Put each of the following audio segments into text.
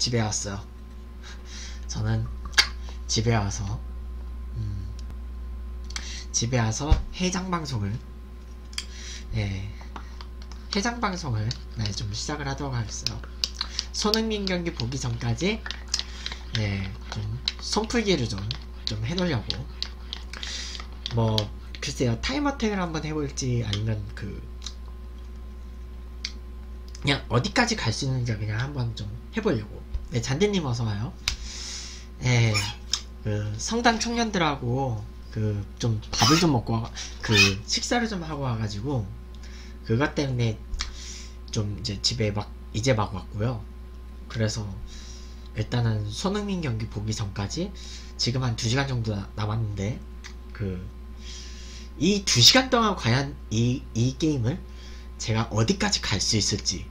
집에 왔어요. 저는 집에 와서 해장방송을 좀 시작을 하도록 하겠어요. 손흥민 경기 보기 전까지 좀 손풀기를 좀 해놓으려고, 뭐 글쎄요, 타임어택을 한번 해볼지 아니면 그냥 어디까지 갈 수 있는지 그냥 한번 좀 해보려고. 네, 잔디님 어서와요. 네, 그 성당 청년들하고 그 좀 밥을 좀 먹고 그 식사를 좀 하고 와가지고 그것 때문에 좀 이제 집에 막 왔고요. 그래서 일단은 손흥민 경기 보기 전까지 지금 한 2시간 정도 남았는데, 그 이 2시간 동안 과연 이 게임을 제가 어디까지 갈 수 있을지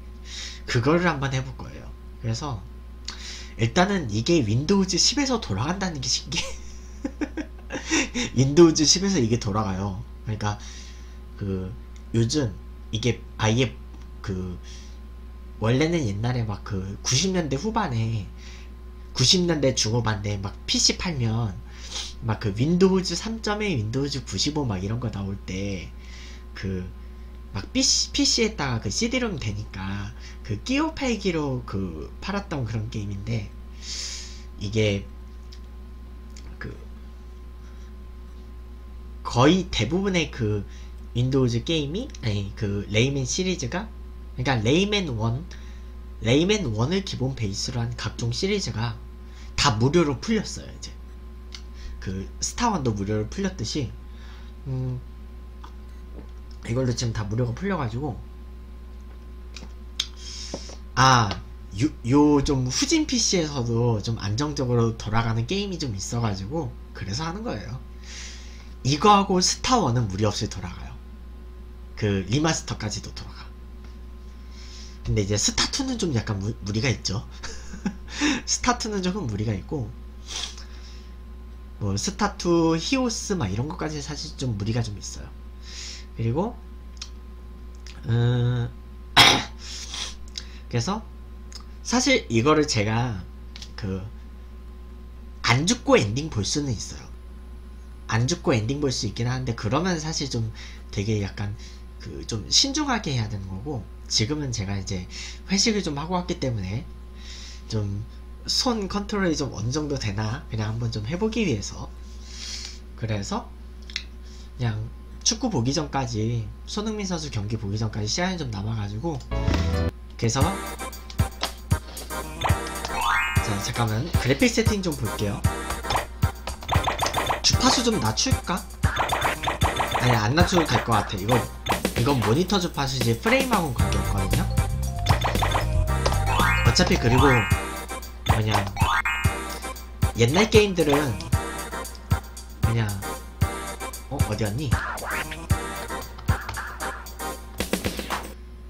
그거를 한번 해볼 거예요. 그래서 일단은 이게 윈도우즈 10에서 돌아간다는 게 신기해. 윈도우즈 10에서 이게 돌아가요. 그러니까 그 요즘 이게 아예 그 원래는 옛날에 막 그 90년대 후반에 90년대 중후반에 막 PC 팔면 막 그 윈도우즈 3.1, 윈도우즈 95 막 이런 거 나올 때 그 막 PC에다가 그 CD롬 되니까 그 끼워 팔기로 그 팔았던 그런 게임인데, 이게 그 거의 대부분의 그 윈도우즈 게임이, 아니 그 레이맨 시리즈가, 그러니까 레이맨 1을 기본 베이스로 한 각종 시리즈가 다 무료로 풀렸어요. 이제 그 스타원도 무료로 풀렸듯이 이걸로 지금 다 무료가 풀려가지고, 요 좀 후진 PC에서도 좀 안정적으로 돌아가는 게임이 좀 있어가지고 그래서 하는 거예요. 이거하고 스타원은 무리 없이 돌아가요. 그 리마스터까지도 돌아가. 근데 이제 스타2는 좀 약간 무리가 있죠. 스타2는 조금 무리가 있고, 뭐 스타2, 히오스 막 이런 것까지 사실 좀 무리가 좀 있어요. 그리고 그래서 사실 이거를 제가 그 안 죽고 엔딩 볼 수는 있어요. 안 죽고 엔딩 볼 수 있긴 하는데, 그러면 사실 좀 되게 약간 그 좀 신중하게 해야 되는 거고, 지금은 제가 이제 회식을 좀 하고 왔기 때문에 좀 손 컨트롤이 좀 어느 정도 되나 그냥 한번 좀 해보기 위해서, 그래서 그냥 축구 보기 전까지, 손흥민 선수 경기 보기 전까지 시간이 좀 남아가지고, 그래서 자, 잠깐만 그래픽 세팅 좀 볼게요. 주파수 좀 낮출까? 아니, 안 낮춰도 될 것 같아. 이건 모니터 주파수지 프레임하고는 관계없거든요. 어차피 그리고 그냥 옛날 게임들은 그냥 어디였니?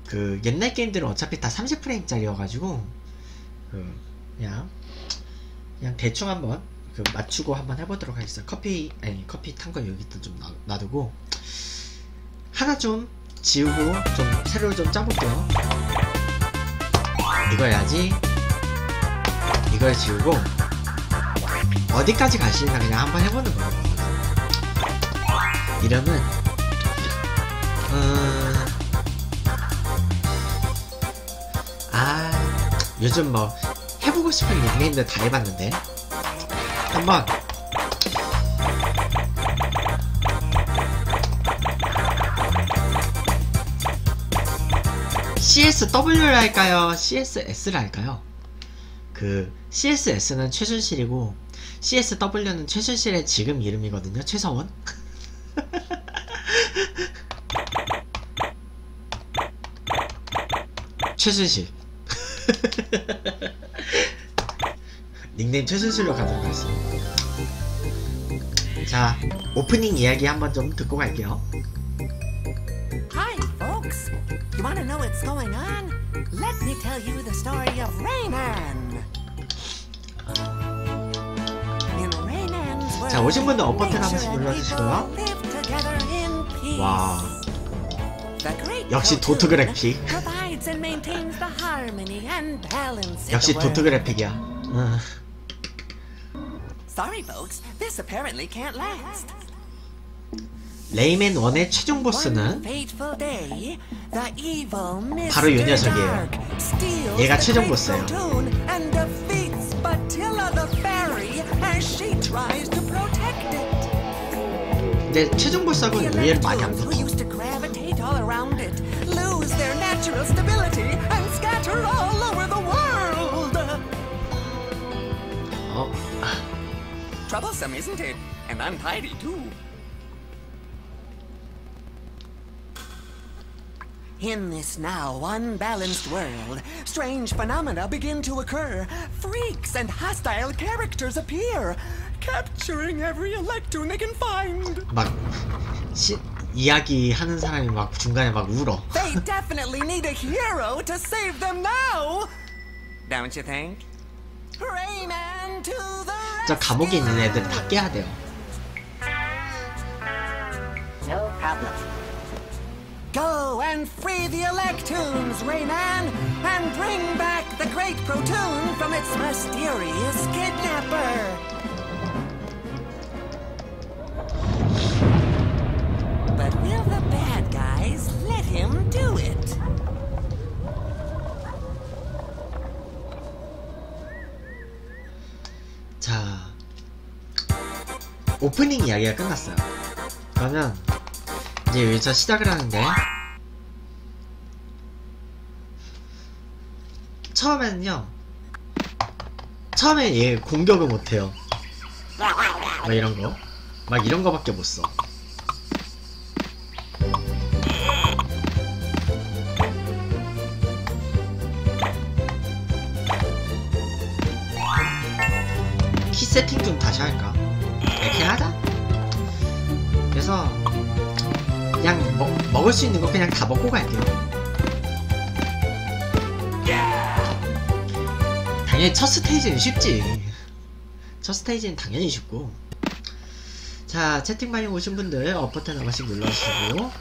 그 옛날 게임들은 어차피 다 30프레임짜리여가지고 그냥 대충 한번 그 맞추고 한번 해보도록 하겠어요. 커피 탄 거 여기도 좀 놔두고 하나 좀 지우고 좀 새로 좀 짜볼게요. 이거 해야지. 이걸 지우고 어디까지 갈 수 있나 그냥 한번 해보는 거예요. 이름은 요즘 뭐 해보고 싶은 닉네임들 다 해봤는데, 한번 CSW를 할까요? CSS를 할까요? 그 CSS는 최순실이고 CSW는 최순실의 지금 이름이거든요. 최서원? 최순실. 닉네임 최순실로 가도록 하겠습니다. 자, 오프닝 이야기 한번 좀 듣고 갈게요. Hi folks, you wanna know what's going on? Let me tell you the story of Rayman. 자, 오신 분들 업버튼 한번씩 눌러주시고요. 와, 역시 도트 그래픽. 역시 도트 그래픽이야. 레이맨 1의 최종 보스는 바로 이 녀석이에요. 얘가 최종 보스예요. 근데 최종 보스하고는 의외로 많이 안 붙어. In this now unbalanced world, strange phenomena begin to occur. Freaks and hostile characters appear, capturing every electron they can find. 막 이야기 하는 사람이 막 중간에 막 울어. They definitely need a hero to save them now. Don't you think? Rayman to the rescue. 저 감옥에 있는 애들 다 깨야 돼요. No problem. Go and free the Electoons, Rayman, and bring back the great Protoon from its mysterious kidnapper. But will the bad guys let him do it? 자, 오프닝 이야기가 끝났어요. 그러면 이제 여기서 시작을 하는데, 처음엔 얘 공격을 못해요. 막 이런거 막 이런거 밖에 못써. 키 세팅 좀 다시 할까? 이렇게 하자? 그래서 그냥 먹을 수 있는 거 그냥 다 먹고 갈게요. 당연히 첫 스테이지는 쉽지. 첫 스테이지는 당연히 쉽고. 자, 채팅방에 오신 분들 업버튼 하나씩 눌러주시고,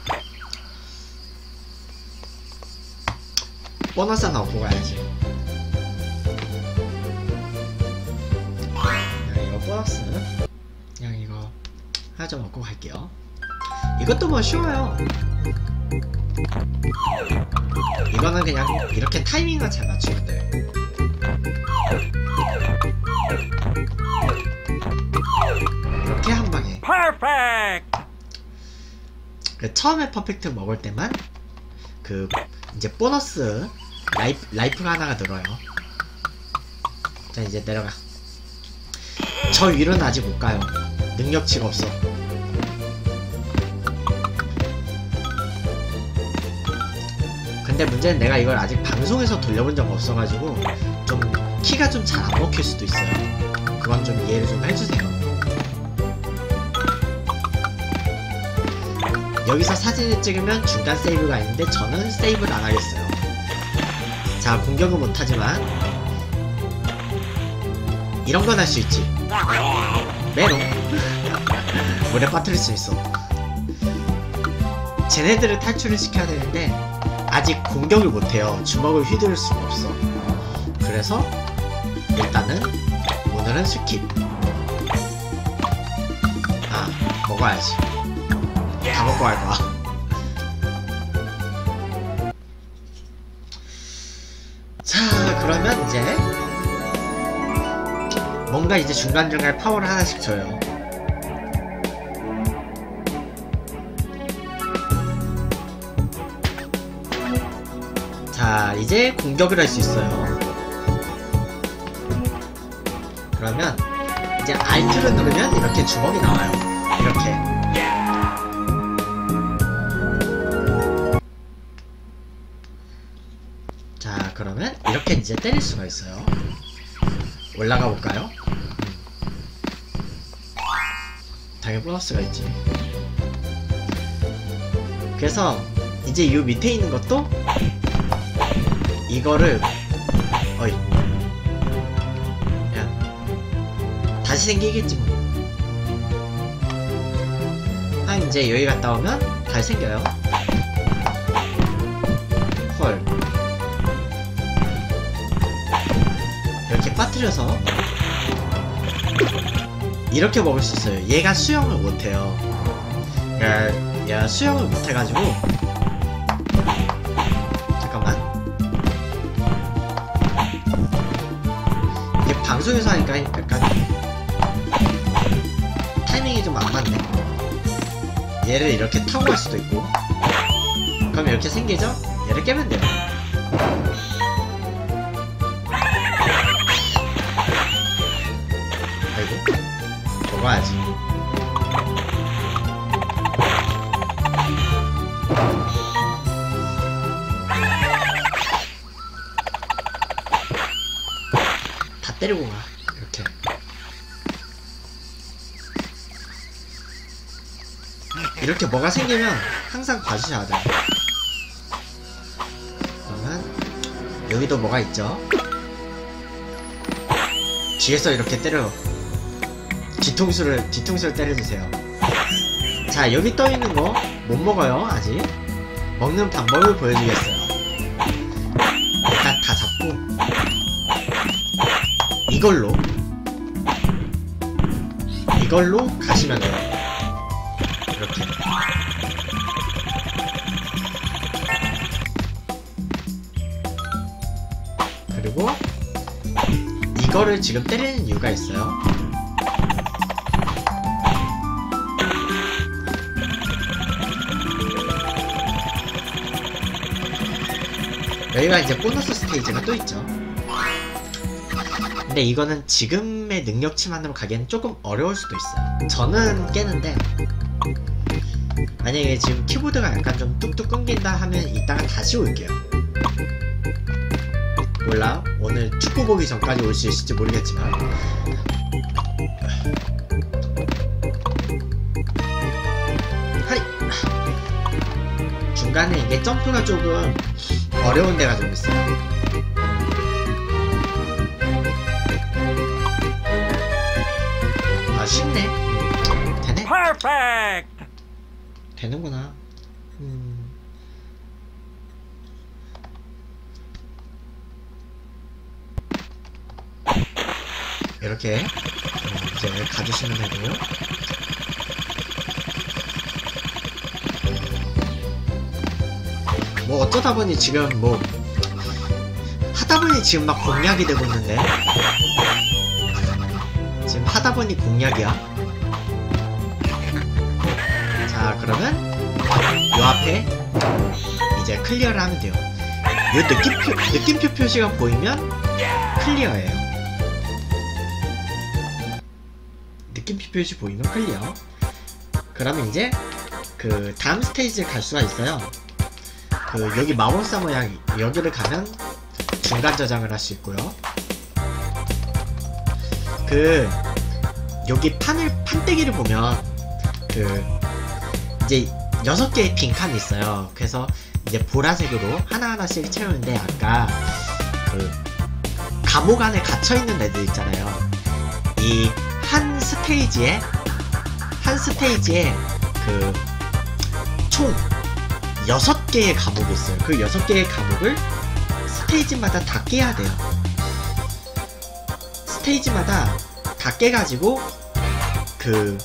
보너스 하나 얻고 가야지. 그냥 이거 보너스, 그냥 이거 하나 좀 얻고 갈게요. 이것도 뭐 쉬워요. 이거는 그냥 이렇게 타이밍만 잘 맞추면 돼요. 이렇게 한 방에. 퍼펙트. 그 처음에 퍼펙트 먹을 때만 그 이제 보너스 라이프가 하나가 늘어요. 자, 이제 내려가. 저 위로는 아직 못 가요. 능력치가 없어. 근데 문제는 내가 이걸 아직 방송에서 돌려본 적 없어가지고 좀 키가 좀 잘 안 먹힐 수도 있어요. 그건 좀 이해를 좀 해주세요. 여기서 사진을 찍으면 중간 세이브가 있는데 저는 세이브를 안 하겠어요. 자, 공격은 못하지만 이런 건 할 수 있지. 메롱. 물에 빠뜨릴 수 있어. 쟤네들을 탈출을 시켜야 되는데 아직 공격을 못해요. 주먹을 휘두를 수가 없어. 그래서 일단은 오늘은 스킵. 아, 먹어야지. 다 먹고 갈 거야. 자, 그러면 이제 뭔가 이제 중간중간에 파워를 하나씩 줘요. 자, 이제 공격을 할 수 있어요. 그러면 이제 Alt를 누르면 이렇게 주먹이 나와요. 이렇게. 자, 그러면 이렇게 이제 때릴 수가 있어요. 올라가 볼까요? 당연히 보너스가 있지. 그래서 이제 이 밑에 있는 것도 이거를 어이 야 다시 생기겠지 뭐. 한 이제 여기 갔다 오면 다시 생겨요. 헐. 이렇게 빠뜨려서 이렇게 먹을 수 있어요. 얘가 수영을 못해요. 얘가 수영을 못해가지고 잠깐만, 이게 방송에서 하니까 약간 타이밍이 좀 안 맞네. 얘를 이렇게 타고 갈 수도 있고, 그럼 이렇게 생기죠? 얘를 깨면 돼요. 아이고, 먹어야지. 다 때리고 가, 이렇게. 이렇게 뭐가 생기면 항상 봐주셔야 돼요. 그러면 여기도 뭐가 있죠? 뒤에서 이렇게 때려, 뒤통수를 때려주세요. 자, 여기 떠있는 거 못 먹어요. 아직 먹는 방법을 보여주겠어요. 일단 다 잡고 이걸로 가시면 돼요. 이렇게 그리고 이거를 지금 때리는 이유가 있어요. 여기가 이제 보너스 스테이지가 또 있죠. 근데 이거는 지금의 능력치만으로 가기엔 조금 어려울 수도 있어요. 저는 깨는데, 만약에 지금 키보드가 약간 좀 뚝뚝 끊긴다 하면 이따가 다시 올게요. 몰라, 오늘 축구 보기 전까지 올 수 있을지 모르겠지만, 하이! 중간에 이게 점프가 조금 어려운 데가 좀 있어요. 아, 쉽네. 되네? 퍼펙트! 되는구나. 이렇게 이제 가주시면 되고요. 뭐 어쩌다 보니 지금 뭐 하다 보니 지금 막 공략이 되고 있는데, 지금 하다 보니 공략이야. 자, 그러면 요 앞에 이제 클리어를 하면 돼요. 요 느낌표 표시가 보이면 클리어예요. 느낌표 표시 보이면 클리어. 그러면 이제 그 다음 스테이지에 갈 수가 있어요. 그 여기 마법사 모양, 여기를 가면 중간 저장을 할 수 있고요. 그 여기 판때기를 보면 그 이제 6개의 빈칸이 있어요. 그래서 이제 보라색으로 하나하나씩 채우는데, 아까 그 감옥 안에 갇혀있는 애들 있잖아요. 이 한 스테이지에 그 총 6개의 감옥이 있어요. 그 6개의 감옥을 스테이지마다 다 깨야 돼요. 스테이지마다 다 깨가지고, 그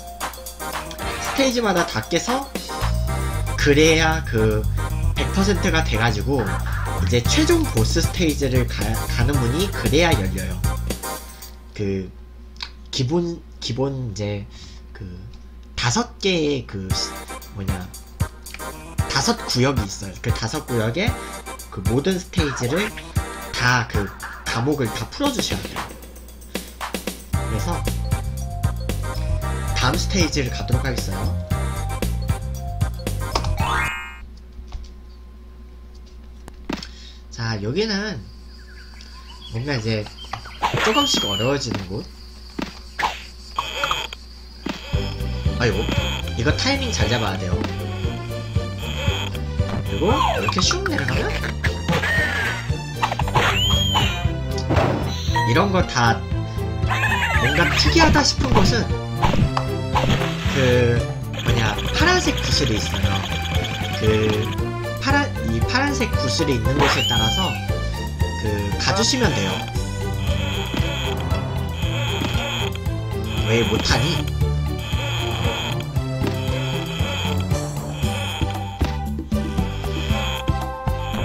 스테이지마다 다 깨서, 그래야 그 100%가 돼가지고 이제 최종 보스 스테이지를 가는 문이 그래야 열려요. 그 기본 이제 그 5개의 그 뭐냐, 5구역이 있어요. 그 5구역에 그 모든 스테이지를 다, 그 감옥을 다 풀어주셔야 돼요. 그래서 다음 스테이지를 가도록 하겠어요. 자, 여기는 뭔가 이제 조금씩 어려워지는 곳. 아이고, 이거 타이밍 잘 잡아야 돼요. 그리고 이렇게 슉 내려가면 이런 거 다 뭔가 특이하다 싶은 것은 그 뭐냐, 파란색 구슬이 있어요. 그 이 파란색 구슬이 있는 곳에 따라서 그 가주시면 돼요. 왜 못하니?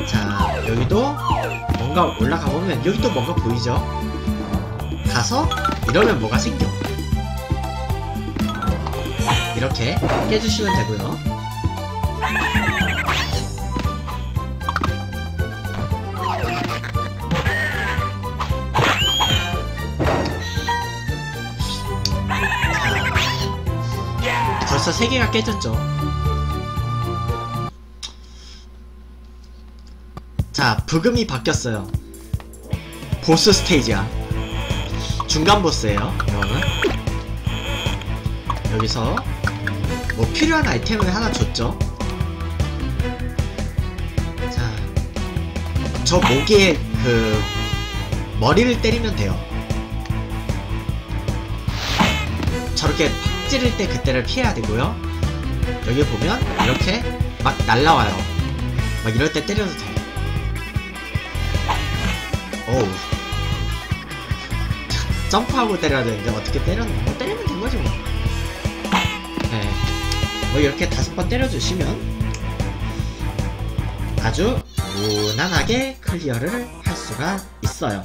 자, 여기도 뭔가 올라가보면 여기도 뭔가 보이죠? 가서 이러면 뭐가 생겨. 이렇게 깨주시면 되고요. 벌써 3개가 깨졌죠. 자, 부금이 바뀌었어요. 보스 스테이지야. 중간 보스예요. 이거는 여기서 뭐 필요한 아이템을 하나 줬죠. 자, 저 모기에 그 머리를 때리면 돼요. 저렇게 찌를 때 그때를 피해야 되고요. 여기 보면 이렇게 막 날라와요. 막 이럴 때 때려도 돼요. 오우. 점프하고 때려야 되는데 어떻게 때렸나? 뭐 때리면 된 거지 뭐. 네. 뭐 이렇게 5번 때려주시면 아주 무난하게 클리어를 할 수가 있어요.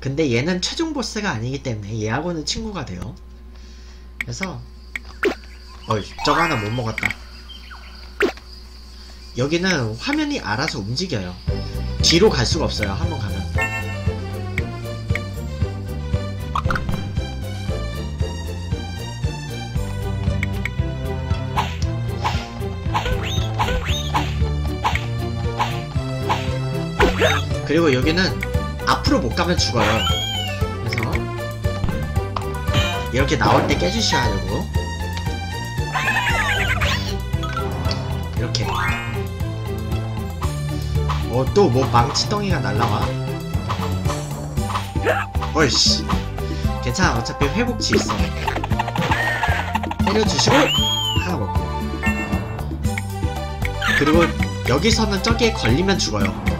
근데 얘는 최종 보스가 아니기 때문에 얘하고는 친구가 돼요. 그래서 어이, 저거 하나 못 먹었다. 여기는 화면이 알아서 움직여요. 뒤로 갈 수가 없어요. 한번 가면. 그리고 여기는 앞으로 못 가면 죽어요. 그래서 이렇게 나올 때 깨주셔야 하고, 이렇게 또 뭐 망치덩이가 날라와. 어이씨, 괜찮아. 어차피 회복치 있어. 때려주시고 하나 먹고. 그리고 여기서는 저기에 걸리면 죽어요.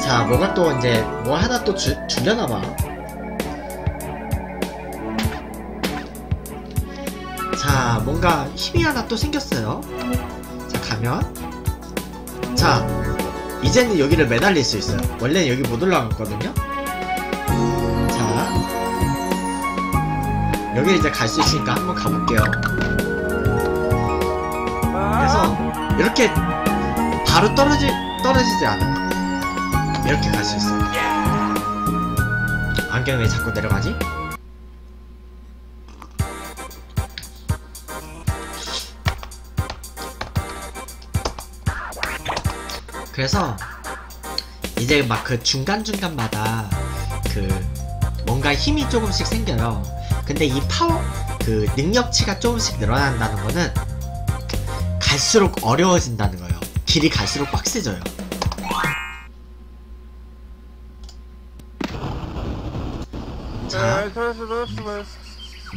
자, 뭐가 또 이제 뭐 하나 또 주려나봐. 자, 뭔가 힘이 하나 또 생겼어요. 자, 가면, 자, 이제는 여기를 매달릴 수 있어요. 원래는 여기 못 올라갔거든요. 자, 여기 이제 갈 수 있으니까 한번 가볼게요. 그래서 이렇게 바로 떨어지지 않아요. 이렇게 갈 수 있어요. 안경이 왜 자꾸 내려가지? 그래서 이제 막 그 중간중간마다 그 뭔가 힘이 조금씩 생겨요. 근데 이 파워, 그 능력치가 조금씩 늘어난다는 거는 갈수록 어려워진다는 거예요. 길이 갈수록 빡세져요. 자,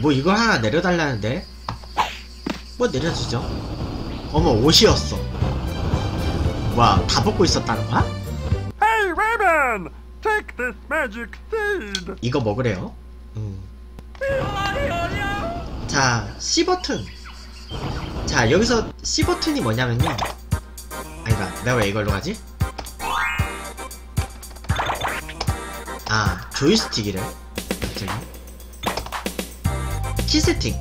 뭐 이걸 하나 내려달라는데 뭐 내려주죠. 어머, 옷이었어. 와, 다 벗고 있었다는 거야? Hey, Rayman, take this magic seed. 이거 먹으래요. 자, C 버튼. 자, 여기서 C 버튼이 뭐냐면요. 아니다, 내가 왜 이걸로 가지? 아, 조이스틱이래. 키 세팅.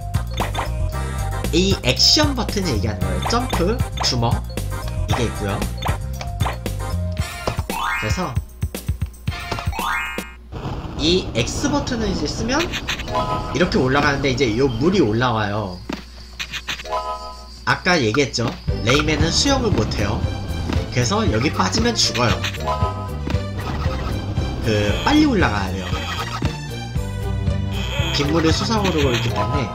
이 액션 버튼을 얘기하는 거예요. 점프, 주먹 이게 있고요. 그래서 이 X 버튼을 이제 쓰면 이렇게 올라가는데 이제 요 물이 올라와요. 아까 얘기했죠. 레이맨은 수영을 못해요. 그래서 여기 빠지면 죽어요. 그 빨리 올라가야 돼요. 빗물이 솟아오르고 있기 때문에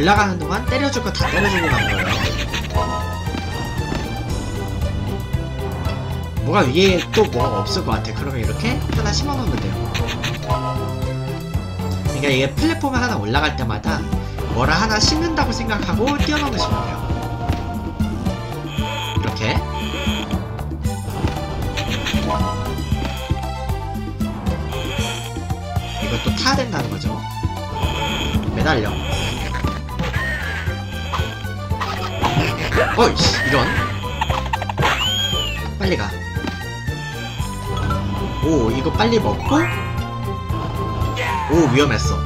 올라가는 동안 때려줄 거 다 때려주고 간 거예요. 뭐가 위에 또 뭐가 없을 것 같아. 그러면 이렇게 하나 심어놓으면 돼요. 그러니까 이게 플랫폼에 하나 올라갈 때마다 뭐라 하나 심는다고 생각하고 뛰어넘으시면 돼요. 이렇게. 이것도 타야 된다는 거죠. 매달려. 어이씨, 이런. 빨리 가. 오, 이거 빨리 먹고. 오, 위험했어.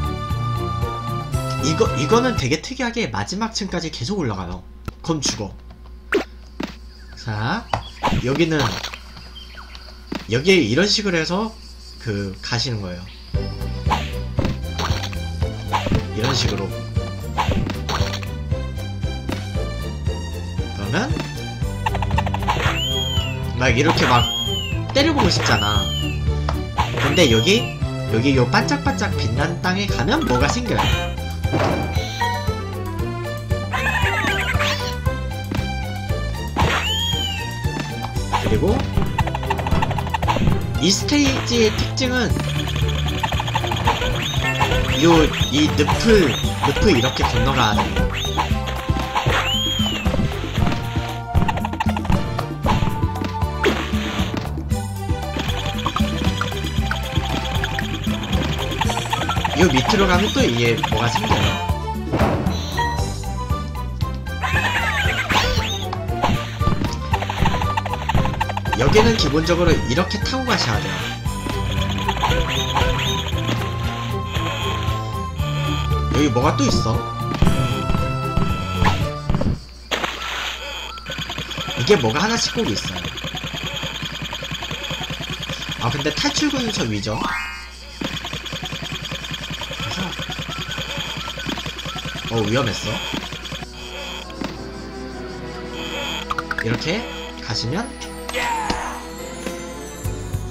이거는 되게 특이하게 마지막 층까지 계속 올라가요. 그럼 죽어. 자, 여기는 여기에 이런 식으로 해서 그 가시는 거예요. 이런 식으로. 그러면 막 이렇게 막 때려보고 싶잖아. 근데 여기 요 반짝반짝 빛난 땅에 가면 뭐가 생겨요. 그리고 이 스테이지의 특징은 이 늪을 이렇게 건너가야 돼요. 이 밑으로 가면 또 이게 뭐가 생겨요. 여기는 기본적으로 이렇게 타고 가셔야 돼요. 여기 뭐가 또 있어? 이게 뭐가 하나씩 꼭 있어요. 아, 근데 탈출구는 저 위죠? 그래서 위험했어. 이렇게 가시면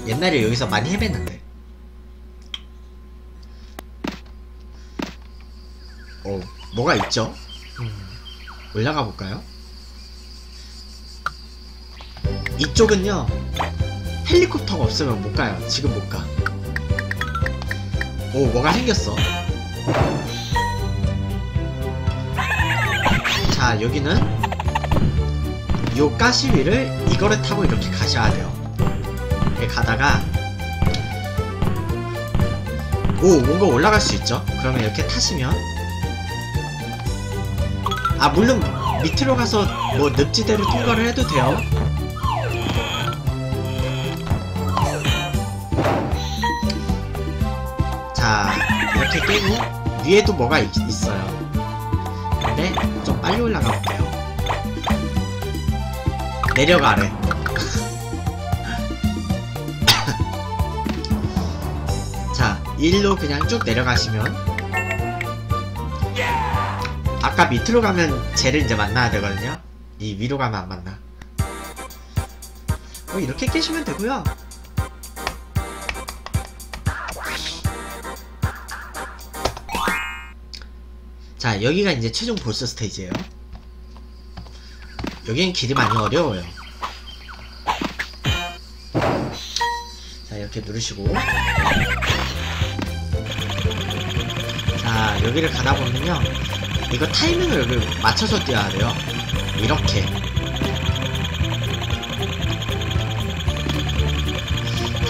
옛날에 여기서 많이 헤맸는데. 뭐가 있죠? 올라가 볼까요? 이쪽은요, 헬리콥터가 없으면 못 가요. 지금 못 가. 오, 뭐가 생겼어. 자, 여기는 요 가시 위를 이거를 타고 이렇게 가셔야 돼요. 이렇게 가다가 오, 뭔가 올라갈 수 있죠? 그러면 이렇게 타시면, 아, 물론 밑으로 가서 뭐 늪지대를 통과를 해도 돼요. 자, 이렇게 깨고 위에도 뭐가 있어요. 근데 좀 빨리 올라가 볼게요. 내려가래. 자, 일로 그냥 쭉 내려가시면, 아까 밑으로 가면 쟤를 이제 만나야 되거든요. 이 위로 가면 안 만나. 이렇게 깨시면 되고요. 자, 여기가 이제 최종 보스 스테이지예요. 여긴 길이 많이 어려워요. 자, 이렇게 누르시고, 자, 여기를 가다 보면요, 이거 타이밍을 여기 맞춰서 뛰어야 돼요. 이렇게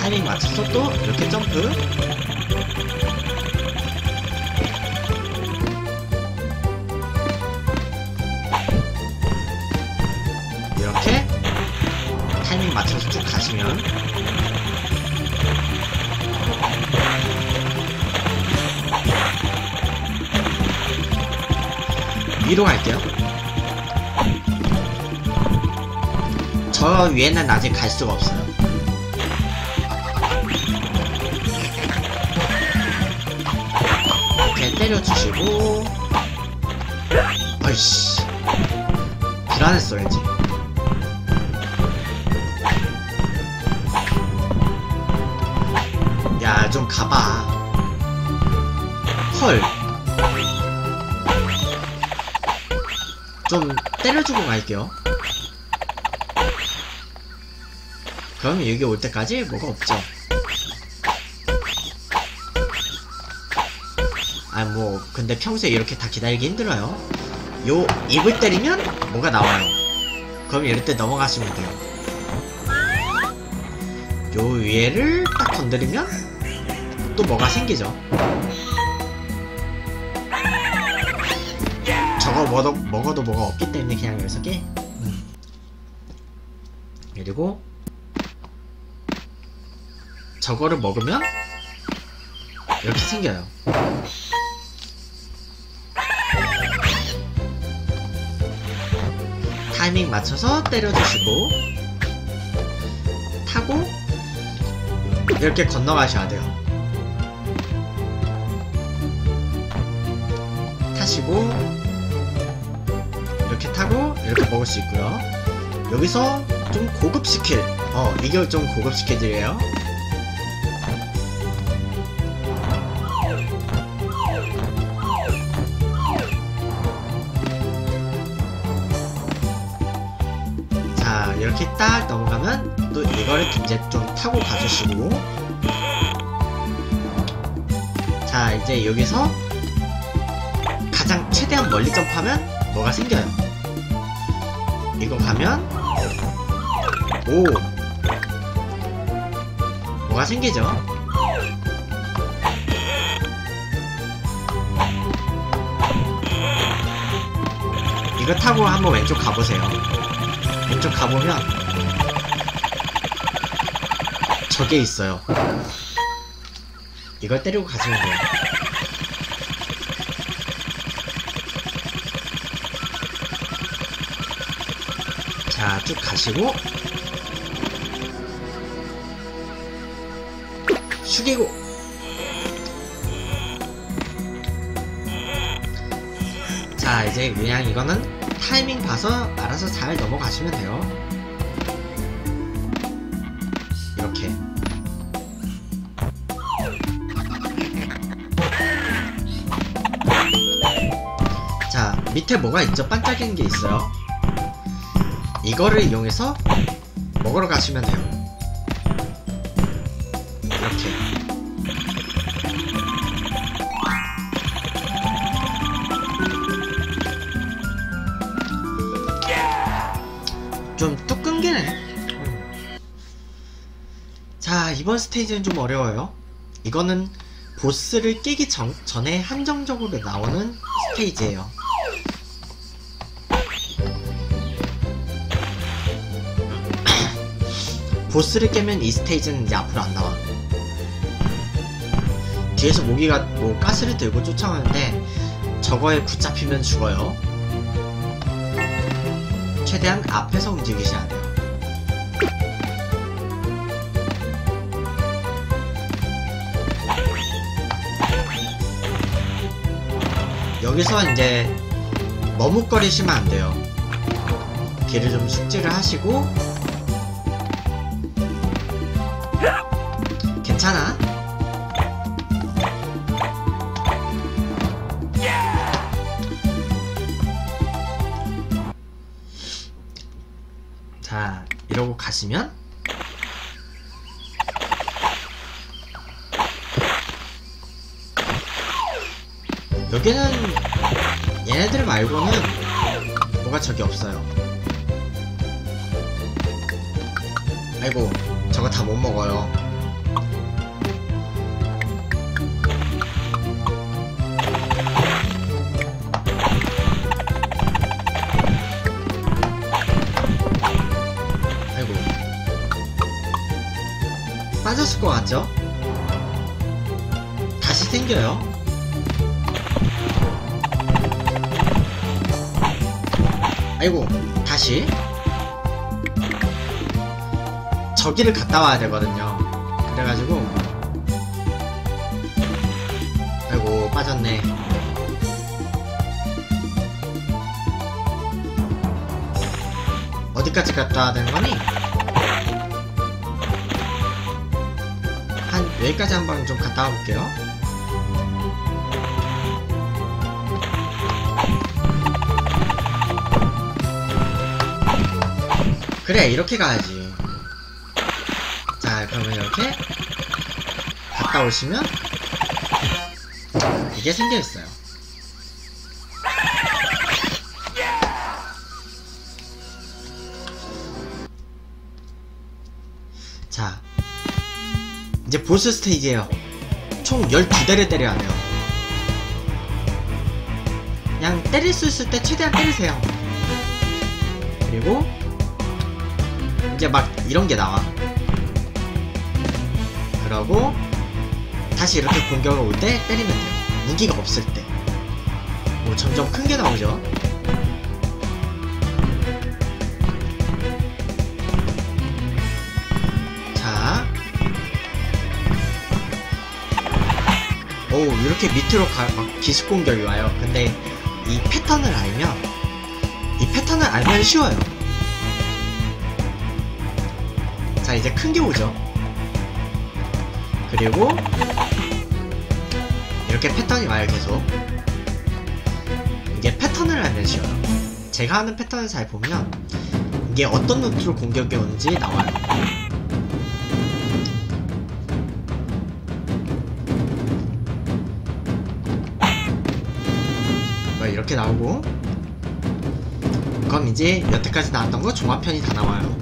타이밍 맞춰서 또 이렇게 점프. 이렇게 타이밍 맞춰서 쭉 가시면, 위로 갈게요. 저 위에는 아직 갈 수가 없어요. 이렇게 때려주시고, 아이씨, 불안했어 왠지. 야, 좀 가봐. 헐. 좀 때려주고 갈게요. 그러면 여기 올 때까지 뭐가 없죠. 아 뭐 근데 평소에 이렇게 다 기다리기 힘들어요. 요 입을 때리면 뭐가 나와요. 그럼 이럴 때 넘어가시면 돼요. 요 위에를 딱 건드리면 또 뭐가 생기죠. 저거 먹어도 뭐가 없기 때문에 그냥 여기서 깨. 그리고 저거를 먹으면 이렇게 생겨요. 타이밍 맞춰서 때려주시고 타고 이렇게 건너가셔야 돼요. 타시고 이렇게 타고 이렇게 먹을 수 있고요. 여기서 좀 고급 스킬, 이게 좀 고급 스킬들이에요. 이렇게 딱 넘어가면 또 이거를 이제 좀 타고 가주시고, 자 이제 여기서 가장 최대한 멀리 점프하면 뭐가 생겨요. 이거 가면 오 뭐가 생기죠. 이거 타고 한번 왼쪽 가보세요. 왼쪽 가보면 저게 있어요. 이걸 때리고 가시면 돼요. 자, 쭉 가시고 숙이고 자, 이제 그냥 이거는 타이밍 봐서 알아서 잘 넘어가시면 돼요. 이렇게 자 밑에 뭐가 있죠? 반짝이는 게 있어요. 이거를 이용해서 먹으러 가시면 돼요. 자 이번 스테이지는 좀 어려워요. 이거는 보스를 깨기 전에 한정적으로 나오는 스테이지예요. 보스를 깨면 이 스테이지는 이제 앞으로 안 나와. 뒤에서 모기가 뭐 가스를 들고 쫓아오는데 저거에 붙잡히면 죽어요. 최대한 앞에서 움직이셔야 돼요. 여기서 이제 머뭇거리시면 안 돼요. 길을 좀 숙지를 하시고 괜찮아. 자, 이러고 가시면 여기는 얘네들 말고는 뭐가 저기 없어요. 아이고 저거 다 못 먹어요. 아이고 빠졌을 것 같죠? 다시 생겨요. 아이고 다시 저기를 갔다 와야 되거든요. 그래가지고 아이고 빠졌네. 어디까지 갔다 와야 되는 거니? 한 여기까지 한번 좀 갔다 와볼게요. 그래, 이렇게 가야지. 자, 그러면 이렇게 갔다 오시면 이게 생겨있어요. 자, 이제 보스 스테이지에요. 총 12대를 때려야 돼요. 그냥 때릴 수 있을 때 최대한 때리세요. 그리고 이제 막 이런게 나와. 그러고 다시 이렇게 공격을 올 때 때리면 돼요. 무기가 없을 때. 뭐 점점 큰게 나오죠. 자, 오, 이렇게 밑으로 막 기습 공격이 와요. 근데 이 패턴을 알면 쉬워요. 자, 이제 큰 게 오죠. 그리고 이렇게 패턴이 와요. 계속 이게 패턴을 알면 쉬워요. 제가 하는 패턴을 잘 보면 이게 어떤 루트로 공격이 오는지 나와요. 이렇게 나오고, 그럼 이제 여태까지 나왔던 거 종합편이 다 나와요.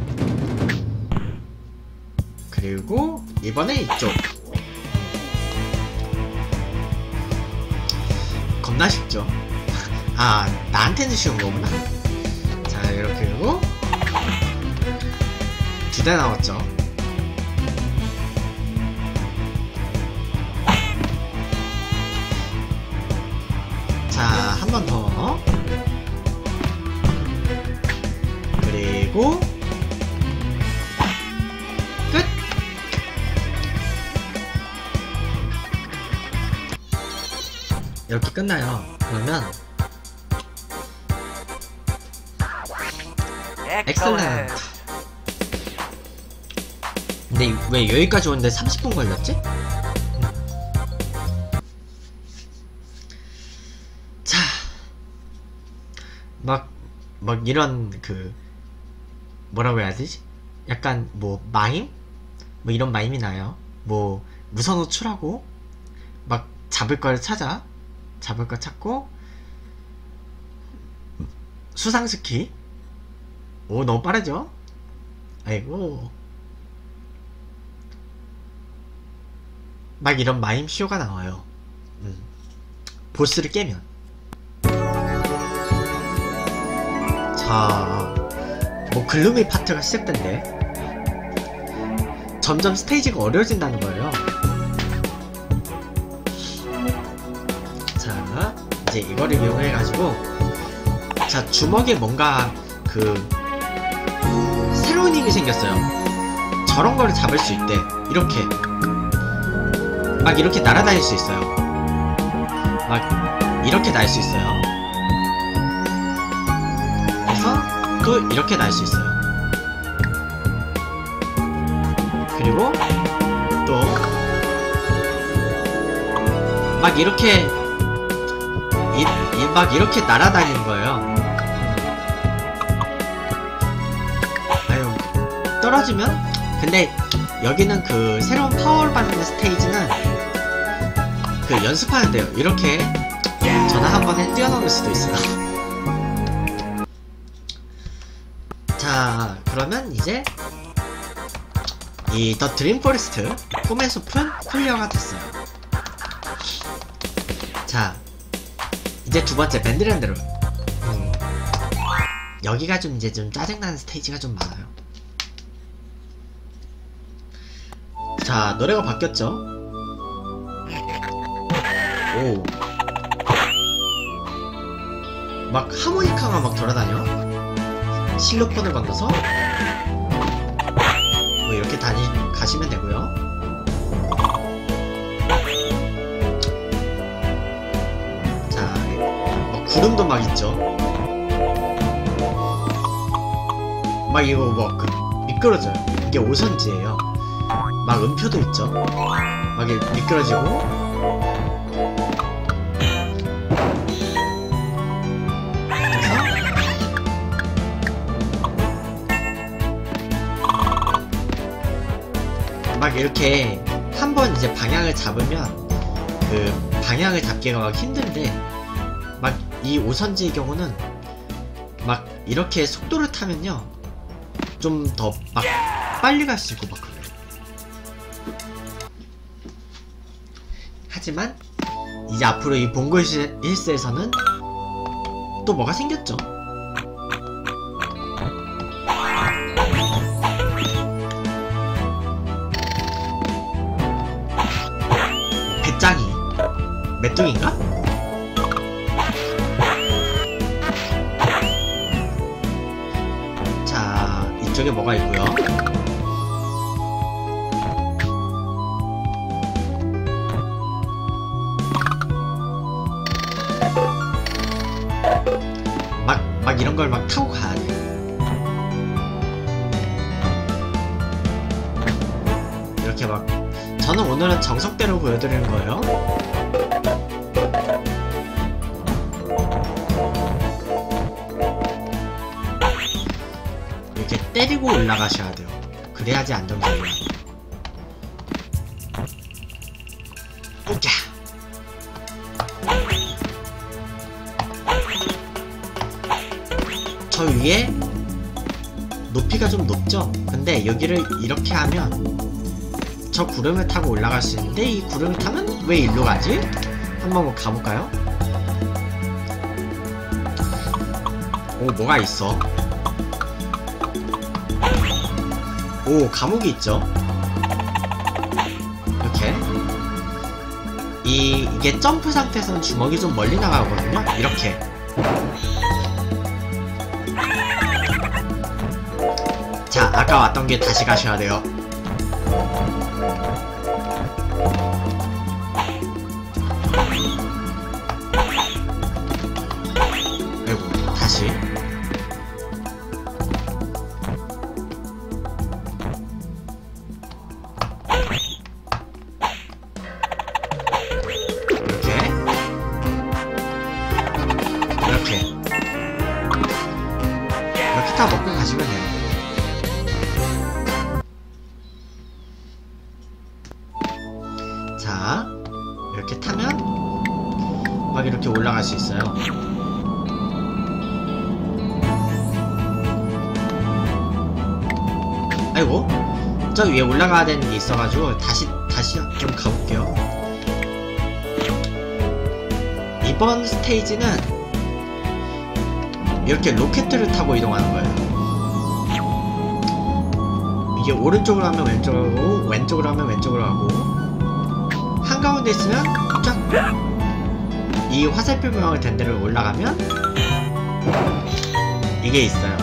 그리고 이번에 이쪽 겁나 쉽죠? 아, 나한테는 쉬운 거구나. 자, 이렇게. 그리고 2대 나왔죠. 자, 한 번 더. 그리고 끝! 이렇게 끝나요. 그러면 엑셀런트. 근데 왜 여기까지 오는데 30분 걸렸지? 막 이런 그 뭐라고 해야 되지? 약간 뭐 마임? 뭐 이런 마임이 나요. 뭐 무선 호출하고 막 잡을 걸 찾고 수상스키. 오, 너무 빠르죠? 아이고, 막 이런 마임 쇼가 나와요. 보스를 깨면. 아, 뭐 글루미 파트가 시작된대. 점점 스테이지가 어려워진다는 거예요. 자, 이제 이거를 이용해가지고, 자, 주먹에 뭔가 그 새로운 힘이 생겼어요. 저런 거를 잡을 수 있대. 이렇게 막 이렇게 날아다닐 수 있어요. 막 이렇게 날 수 있어요. 또 이렇게 날 수 있어요. 그리고 또 막 이렇게 막 이렇게 날아다니는 거예요. 아유, 떨어지면. 근데 여기는 그 새로운 파워를 받는 스테이지는 그 연습하는 데요. 이렇게 전화 한 번에 뛰어넘을 수도 있어요. 자, 그러면 이제 이 더 드림 포레스트, 꿈의 숲은 클리어가 됐어요. 자, 이제 두 번째 맨드랜드로. 여기가 좀 이제 좀 짜증나는 스테이지가 좀 많아요. 자, 노래가 바뀌었죠? 오, 막 하모니카가 막 돌아다녀. 실로폰을 건너서 뭐 이렇게 가시면 되고요. 자, 뭐 구름도 막 있죠. 막 이거 뭐 미끄러져요. 이게 오선지예요. 막 음표도 있죠. 막 이렇게 미끄러지고. 막 이렇게 한번 이제 방향을 잡으면 그 방향을 잡기가 막 힘든데, 막 이 오선지의 경우는 막 이렇게 속도를 타면요 좀 더 막 빨리 갈 수 있고 막 그래요. 하지만 이제 앞으로 이 봉고 힐스에서는 또 뭐가 생겼죠. 배짱이 메뚜기인가? 자, 이쪽에 뭐가 있고요. 막 이런 걸 막 타고 가야 돼. 이렇게 막 저는 오늘은 정석대로 보여드리는 거예요. 이렇게 때리고 올라가셔야 돼요. 그래야지 안정적이에요. 오케이. 저 위에 높이가 좀 높죠? 근데 여기를 이렇게 하면 저 구름을 타고 올라갈 수 있는데, 이 구름을 타면 왜 일로 가지? 한번 가볼까요? 오, 뭐가 있어? 오, 감옥이 있죠? 이렇게 이게 점프 상태에서는 주먹이 좀 멀리 나가거든요? 이렇게 자, 아까 왔던 길 다시 가셔야 돼요. 아이고, 다시. 이렇게. 이렇게 다 먹고 가시면 돼요. 자, 이렇게 타면 막 이렇게 올라갈 수 있어요. 아이고, 저 위에 올라가야 되는 게 있어가지고 다시 좀 가볼게요. 이번 스테이지는 이렇게 로켓을 타고 이동하는 거예요. 이게 오른쪽으로 하면 왼쪽으로 가고, 왼쪽으로 하면 왼쪽으로 가고, 한가운데 있으면 쫙 이 화살표 모양을 된 데로 올라가면 이게 있어요.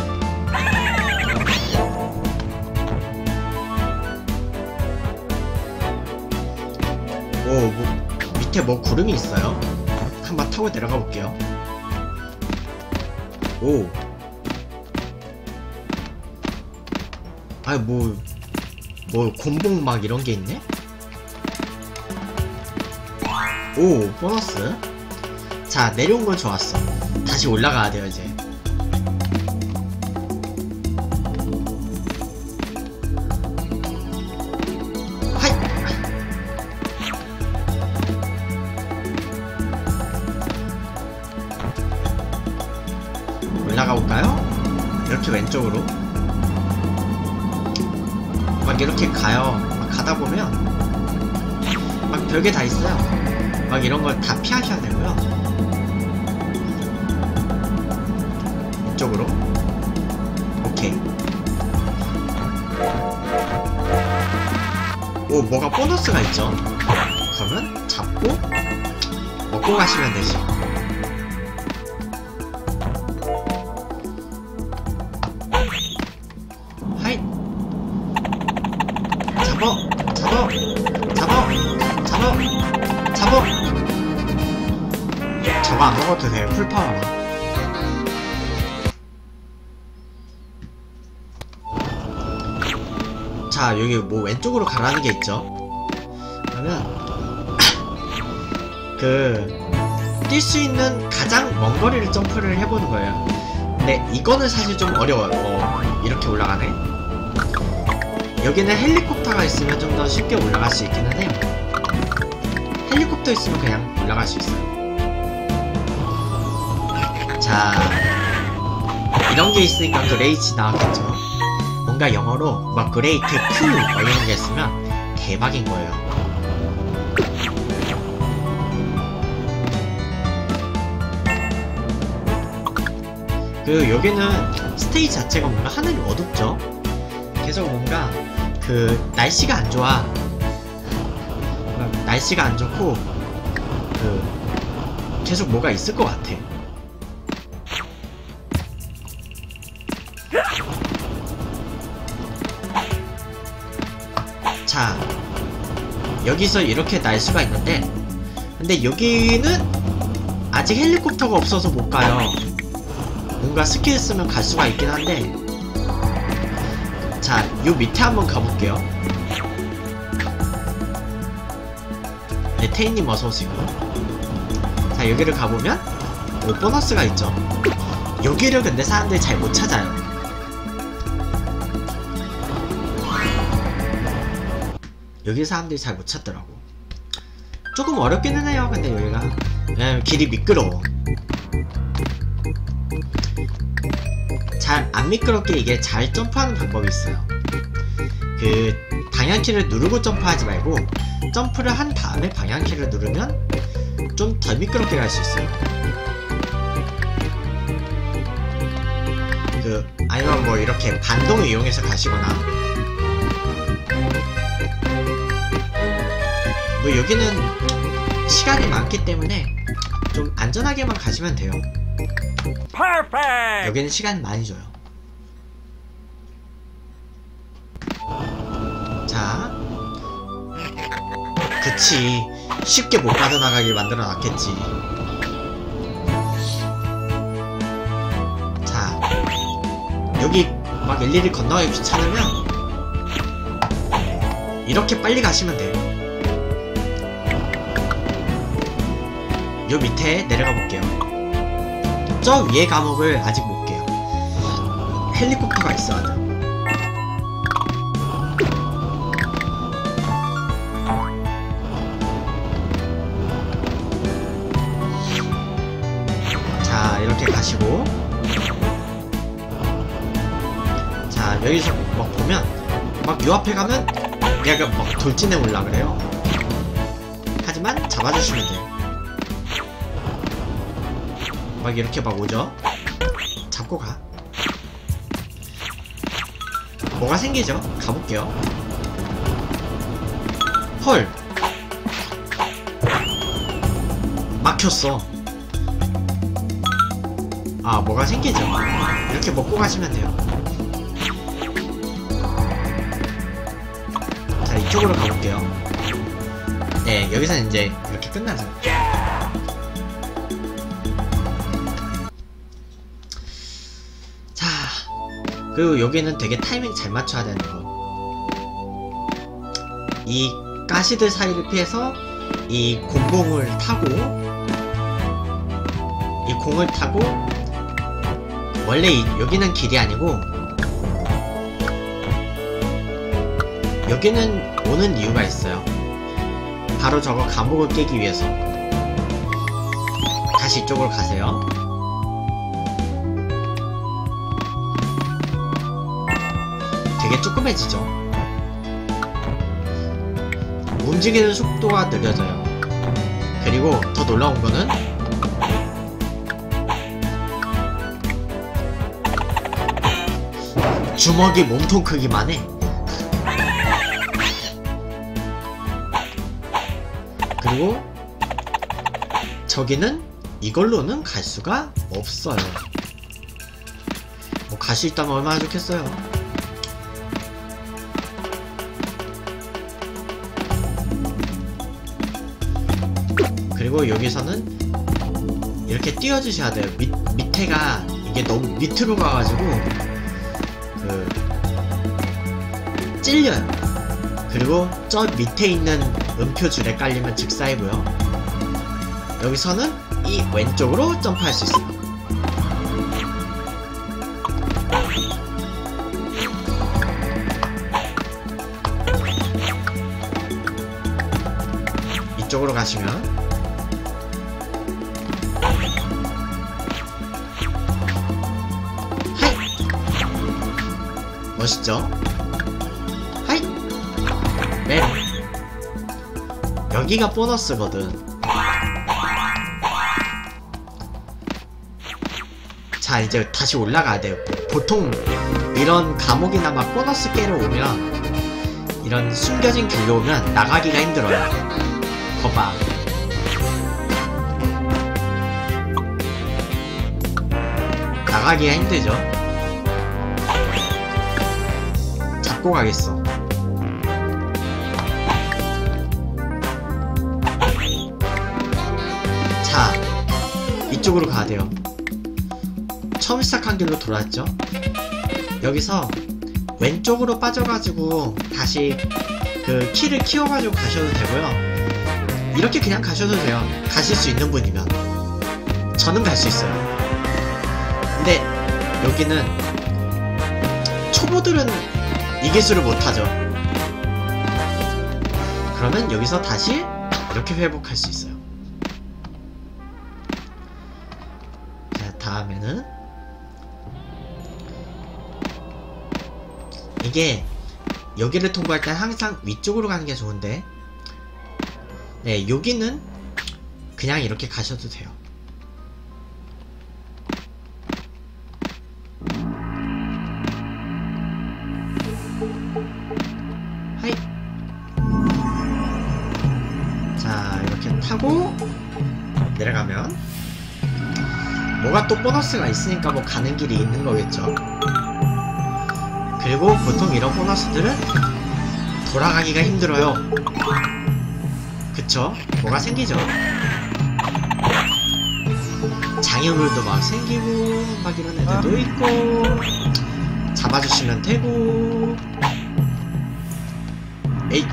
오, 밑에 뭐 구름이 있어요. 한번 타고 내려가 볼게요. 오, 아이 뭐 곤봉 막 이런 게 있네. 오, 보너스. 자, 내려온 건 좋았어. 다시 올라가야 돼요, 이제. 하이! 올라가 볼까요? 이렇게 왼쪽으로. 막 이렇게 가요. 막 가다 보면 막 별게 다 있어요. 막 이런 걸 다 피하셔야 되고요. 이쪽으로. 오케이. 오, 뭐가 보너스가 있죠? 그러면 잡고 먹고 가시면 되지. 하이. 잡어. 저거 안 먹어도 돼요. 풀파워로. 자, 여기 뭐 왼쪽으로 가라는 게 있죠? 그러면 그 뛸 수 있는 가장 먼 거리를 점프를 해보는 거예요. 근데 이거는 사실 좀 어려워요. 이렇게 올라가네. 여기는 헬리콥터가 있으면 좀 더 쉽게 올라갈 수 있기는 해요. 헬리콥터 있으면 그냥 올라갈 수 있어요. 자, 이런게 있으니까 그레이치 나왔겠죠. 뭔가 영어로 막 그레이트 2 뭐 이런게 있으면 대박인거예요. 그리고 여기는 스테이지 자체가 뭔가 하늘이 어둡죠? 계속 뭔가 그 날씨가 안 좋아. 날씨가 안 좋고 그 계속 뭐가 있을 것 같아. 자, 여기서 이렇게 날 수가 있는데, 근데 여기는 아직 헬리콥터가 없어서 못 가요. 뭔가 스킬 쓰면 갈 수가 있긴 한데, 자, 요 밑에 한번 가볼게요. 네, 테이님 어서오시고. 자, 여기를 가보면 뭐 보너스가 있죠. 여기를 근데 사람들이 잘 못 찾아요. 여기 사람들이 잘 못 찾더라고. 조금 어렵기는 해요. 근데 여기가 길이 미끄러워. 잘 안 미끄럽게 이게 잘 점프하는 방법이 있어요. 그 방향키를 누르고 점프하지 말고 점프를 한 다음에 방향키를 누르면 좀 덜 미끄럽게 갈 수 있어요. 그 아니면 뭐 이렇게 반동을 이용해서 가시거나. 뭐 여기는 시간이 많기 때문에 좀 안전하게만 가시면 돼요. 여기는 시간 많이 줘요. 자, 그치, 쉽게 못 빠져나가길 만들어 놨겠지. 자, 여기 막 일일이 건너가기 귀찮으면 이렇게 빨리 가시면 돼요. 요 밑에 내려가 볼게요. 저 위에 감옥을 아직 못 깨요. 헬리콥터가 있어야 돼. 자, 이렇게 가시고. 자, 여기서 막 보면 막 요 앞에 가면 얘가 막 돌진해 올라 그래요. 하지만 잡아주시면 돼요. 막 이렇게 막 오죠? 잡고 가. 뭐가 생기죠? 가볼게요. 헐, 막혔어. 아, 뭐가 생기죠? 이렇게 먹고 가시면 돼요. 자, 이쪽으로 가볼게요. 네, 여기서는 이제 이렇게 끝나죠. 그리고 여기는 되게 타이밍 잘 맞춰야 되는 거. 이 가시들 사이를 피해서 이 공공을 타고, 이 공을 타고, 원래 여기는 길이 아니고, 여기는 오는 이유가 있어요. 바로 저거 감옥을 깨기 위해서. 다시 이쪽으로 가세요. 되게 조그매지죠? 움직이는 속도가 느려져요. 그리고 더 놀라운 거는 주먹이 몸통 크기만 해. 그리고 저기는 이걸로는 갈 수가 없어요. 뭐 갈 수 있다면 얼마나 좋겠어요. 그리고 여기서는 이렇게 띄워주셔야 돼요. 밑에가 이게 너무 밑으로 가가지고 그 찔려요. 그리고 저 밑에 있는 음표 줄에 깔리면 직사이고요. 여기서는 이 왼쪽으로 점프할 수 있어요. 앞쪽으로 가시면 하이! 멋있죠? 하이! 메리! 여기가 보너스거든. 자, 이제 다시 올라가야 돼요. 보통 이런 감옥이나 막 보너스 깨러 오면, 이런 숨겨진 길로 오면 나가기가 힘들어요. 거봐. 나가기가 힘들죠? 잡고 가겠어. 자, 이쪽으로 가야 돼요. 처음 시작한 길로 돌아왔죠? 여기서 왼쪽으로 빠져가지고 다시 그 키를 키워가지고 가셔도 되고요. 이렇게 그냥 가셔도 돼요. 가실 수 있는 분이면. 저는 갈 수 있어요. 근데 여기는 초보들은 이 기술을 못하죠. 그러면 여기서 다시 이렇게 회복할 수 있어요. 자, 다음에는 이게 여기를 통과할 땐 항상 위쪽으로 가는 게 좋은데, 네, 여기는 그냥 이렇게 가셔도 돼요. 하이. 자, 이렇게 타고 내려가면 뭐가 또 보너스가 있으니까 뭐 가는 길이 있는 거겠죠. 그리고 보통 이런 보너스들은 돌아가기가 힘들어요. 그쵸? 뭐가 생기죠? 장애물도 막 생기고 막 이런 애들도 있고, 잡아주시면 되고. 에이,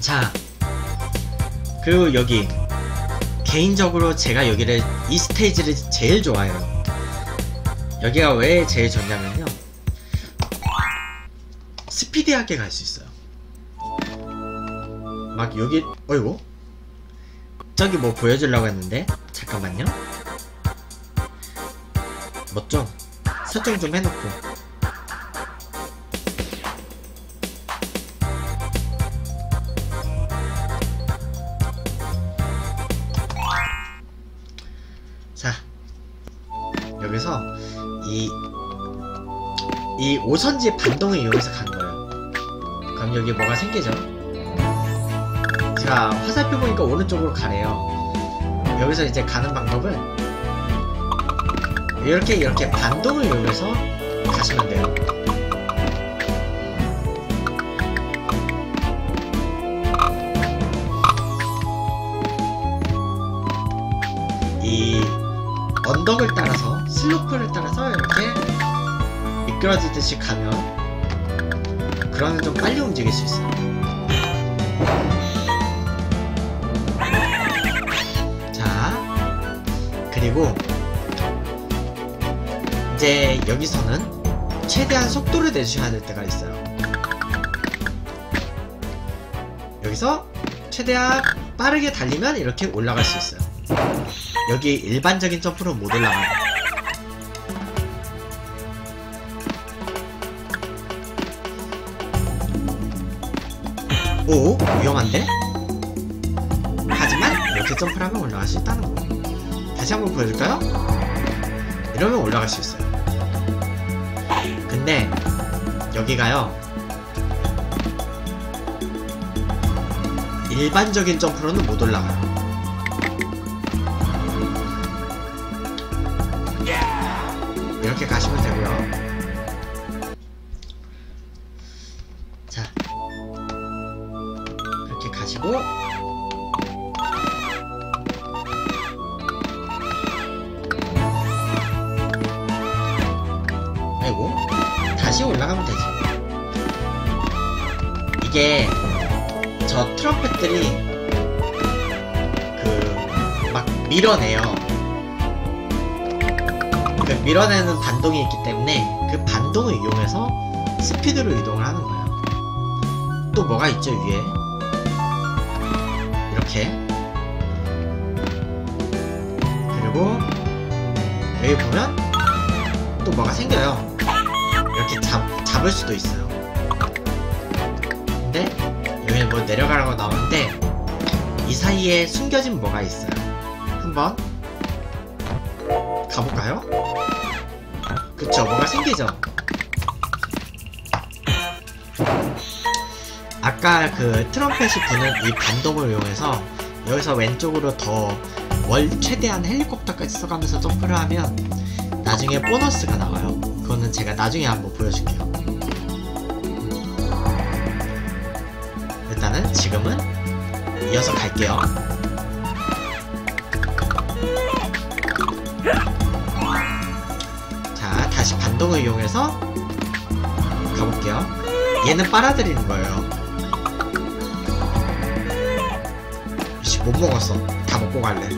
자, 그리고 여기 개인적으로 제가 여기를, 이 스테이지를 제일 좋아해요. 여기가 왜 제일 좋냐면요, 스피디하게 갈 수 있어요. 막 여기, 어이구, 저기 뭐 보여주려고 했는데 잠깐만요. 멋져. 설정 좀 해놓고. 자, 여기서 이 오선지 반동을 이용해서 간 거예요. 그럼 여기 뭐가 생기죠? 자, 화살표 보니까 오른쪽으로 가래요. 여기서 이제 가는 방법은 이렇게 반동을 이용해서 가시면 돼요. 이 언덕을 따라서, 슬로프를 따라서 이렇게 미끄러지듯이 가면 그러면 좀 빨리 움직일 수 있어요. 그리고 이제 여기서는 최대한 속도를 내주셔야 될 때가 있어요. 여기서 최대한 빠르게 달리면 이렇게 올라갈 수 있어요. 여기 일반적인 점프로 못 올라가요. 오, 위험한데? 하지만 이렇게 점프를 하면 올라갈 수 있다는 거예요. 다시 한번 보여줄까요? 이러면 올라갈 수 있어요. 근데 여기가요, 일반적인 점프로는 못 올라가요. 이렇게 가시면 되고요. 자, 이렇게 가시고 다시 올라가면 되지. 이게 저 트럼펫들이 그 막 밀어내요. 그 밀어내는 반동이 있기 때문에 그 반동을 이용해서 스피드로 이동을 하는 거예요. 또 뭐가 있죠, 위에? 이렇게. 그리고 여기 보면 또 뭐가 생겨요. 이렇게 잡을 수도 있어요. 근데 여기 뭐 내려가라고 나오는데 이 사이에 숨겨진 뭐가 있어요. 한번 가볼까요? 그쵸, 뭐가 생기죠? 아까 그 트럼펫이 부는 이 반동을 이용해서 여기서 왼쪽으로 더 최대한 헬리콥터까지 써가면서 점프를 하면 나중에 보너스가 나와요. 그거는 제가 나중에 한번 보여줄게요. 일단은 지금은 이어서 갈게요. 자, 다시 반동을 이용해서 가볼게요. 얘는 빨아들이는 거예요. 역시 못 먹었어. 다 먹고 갈래.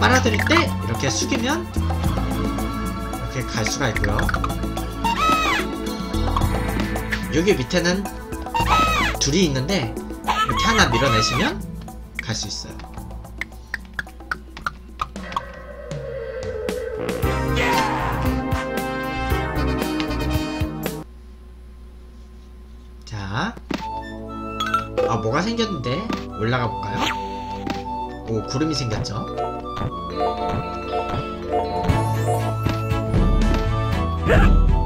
빨아들일 때 이렇게 숙이면 이렇게 갈 수가 있고요. 여기 밑에는 둘이 있는데 이렇게 하나 밀어내시면 갈 수 있어요. 자, 아, 뭐가 생겼는데 올라가 볼까요? 오, 구름이 생겼죠?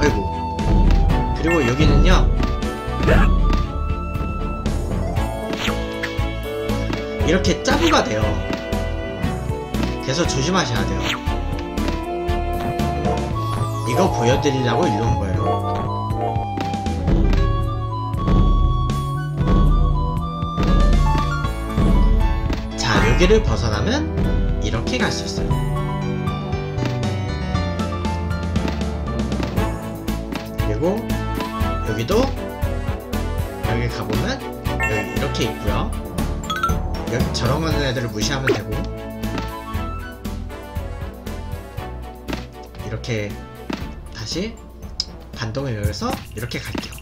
아이고. 그리고 여기는요, 이렇게 짜부가 돼요. 그래서 조심하셔야 돼요. 이거 보여드리려고 이런 거예요. 여기를 벗어나면 이렇게 갈 수 있어요. 그리고 여기도, 여기 가보면 여기 이렇게 있고요. 저런 애들을 무시하면 되고, 이렇게 다시 반동을 열어서 이렇게 갈게요.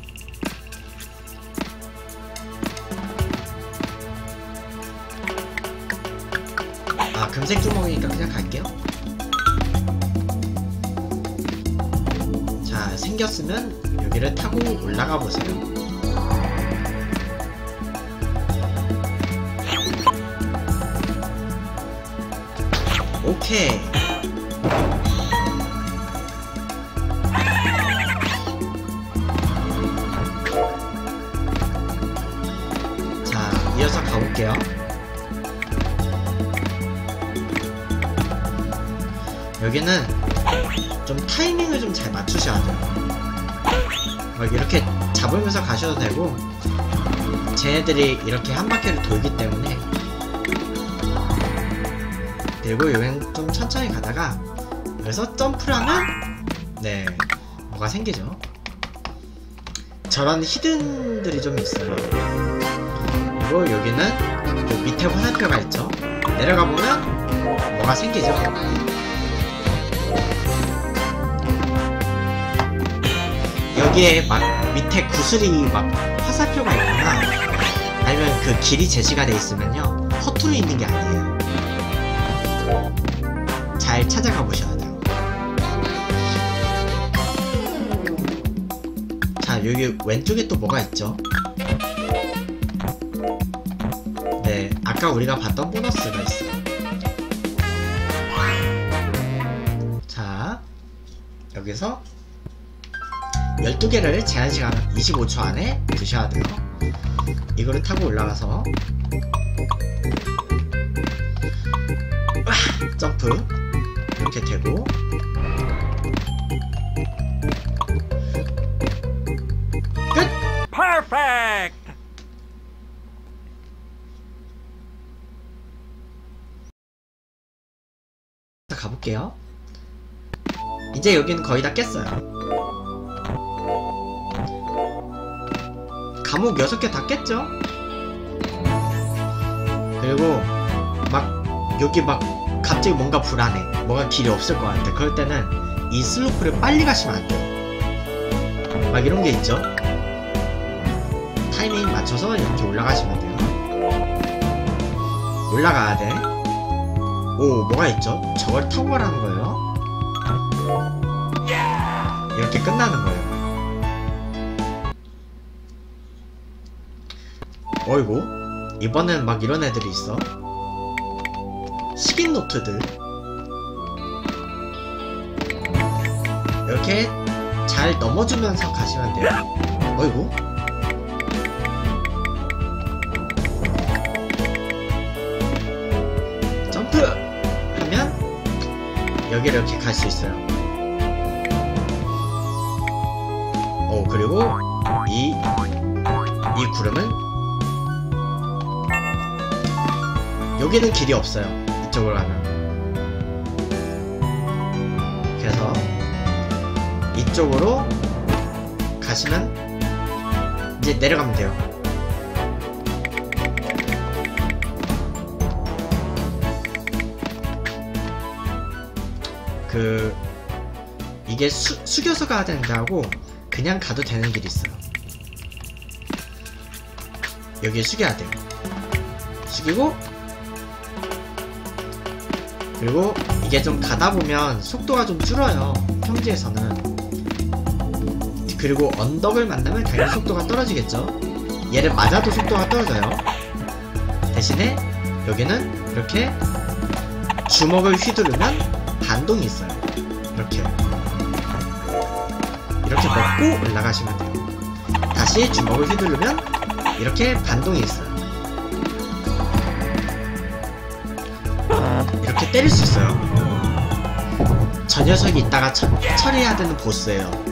아, 금색 조목이니까 그냥 갈게요. 자, 생겼으면 여기를 타고 올라가 보세요. 오케이. 자, 이어서 가볼게요. 여기는 좀 타이밍을 좀 잘 맞추셔야 돼요. 이렇게 잡으면서 가셔도 되고, 쟤네들이 이렇게 한 바퀴를 돌기 때문에. 그리고 여행 좀 천천히 가다가, 그래서 점프를 하면 네, 뭐가 생기죠. 저런 히든들이 좀 있어요. 그리고 여기는 그 밑에 화살표가 있죠. 내려가보면 뭐가 생기죠. 여기에 막 밑에 구슬이 막 화살표가 있거나, 아니면 그 길이 제시가 돼 있으면요, 허투루 있는 게 아니에요. 잘 찾아가 보셔야 돼요. 자, 여기 왼쪽에 또 뭐가 있죠? 네, 아까 우리가 봤던 보너스가 있어요. 자, 여기서 12개를 제한시간 25초 안에 드셔야 돼요. 이거를 타고 올라가서 점프 이렇게 되고, 끝! 퍼펙트! 가볼게요. 이제 여기는 거의 다 깼어요. 감옥 6개 다 깼죠? 그리고 막 여기 막 갑자기 뭔가 불안해, 뭔가 길이 없을 것 같아. 그럴 때는 이 슬로프를 빨리 가시면 안 돼요. 막 이런 게 있죠. 타이밍 맞춰서 이렇게 올라가시면 돼요. 올라가야 돼. 오, 뭐가 있죠? 저걸 타고 가라는 거예요. 이렇게 끝나는 거예요. 어이구, 이번엔 막 이런 애들이 있어. 식인 노트들. 이렇게 잘 넘어주면서 가시면 돼요. 어이구. 점프! 하면 여기를 이렇게 갈 수 있어요. 오, 그리고 이 구름은 여기는 길이 없어요. 이쪽으로 가면, 그래서 이쪽으로 가시면 이제 내려가면 돼요. 그 이게 숙여서 가야 된다고 그냥 가도 되는 길이 있어요. 여기에 숙여야 돼요. 숙이고, 그리고 이게 좀 가다보면 속도가 좀 줄어요, 평지에서는. 그리고 언덕을 만나면 당연히 속도가 떨어지겠죠. 얘를 맞아도 속도가 떨어져요. 대신에 여기는 이렇게 주먹을 휘두르면 반동이 있어요. 이렇게 먹고 올라가시면 돼요. 다시 주먹을 휘두르면 이렇게 반동이 있어요. 이렇게 때릴 수 있어요. 저 녀석이 이따가 처리해야 되는 보스예요.